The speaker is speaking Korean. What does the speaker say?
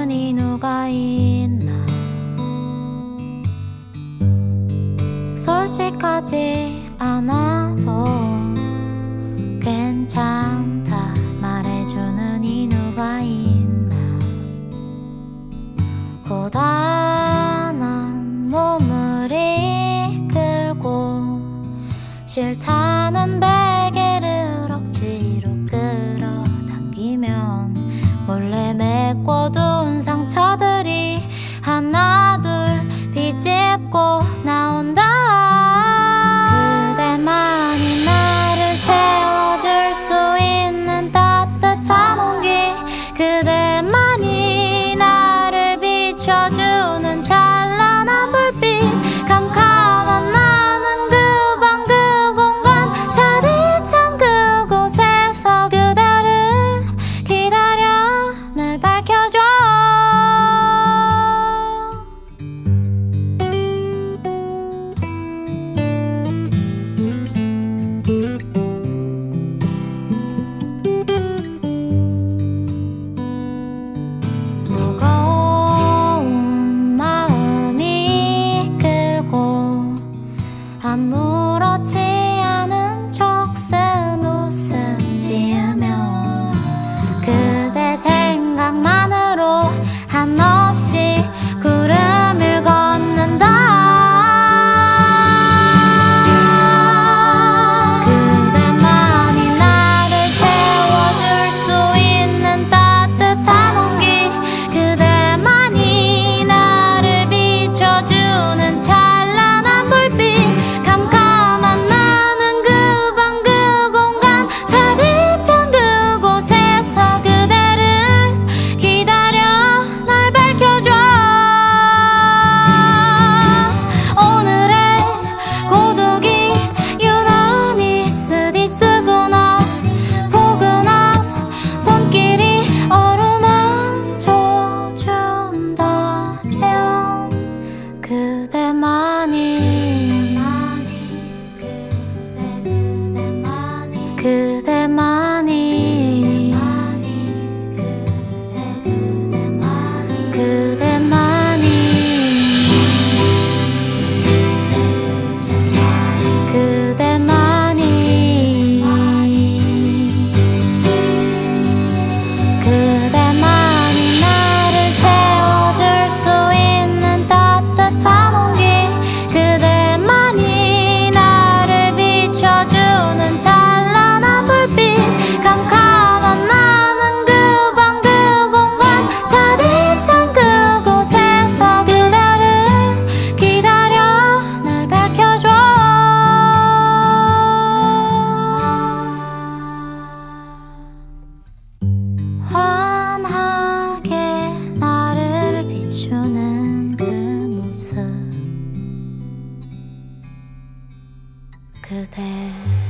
어른이 누가 있나. 솔직하지 않아도 괜찮다 말해주는 이 누가 있나. 고단한 몸을 이끌고 싫다는 베개를 억지로 끌어당기면 몰래 메꿔둔 상처들이 하나 둘 비집고 나온다. 그대만이 나를 채워줄 수 있는 따뜻한 온기, 그대만이 나를 비춰주는 찬란한 불빛, 캄캄한 나는 그 방 그 공간 자리 찬 그곳에서 그대를 기다려 날 밝혀줘. 무거운 마음이 끌고 아무렇지 않은 척 쓴 웃음 지으며 그대 생각만으로 한없이 구름을 걷는다. 그대만이 나를 채워줄 수 있는 따뜻한 온기, 그대만이 나를 비춰주는 찬란한 불빛, 캄캄한 나는 그 방 그 공간 자리 찬 그곳에서 그대를 기다려 날 밝혀줘. 오늘의 고독이 유난히 쓰디쓰구나. 포근한 손길이 어루만져준다. 그대만이 그대만이 그대만이 나를 채워줄 수 있는 따뜻한 온기, 그대만이 나를 비춰주는 찬란한 불빛, 캄캄한 나는 그 방 그 공간 자리 찬 그곳에서 그대를 기다려 날 밝혀줘. 환하게 나를 비추는 그 모습, 그대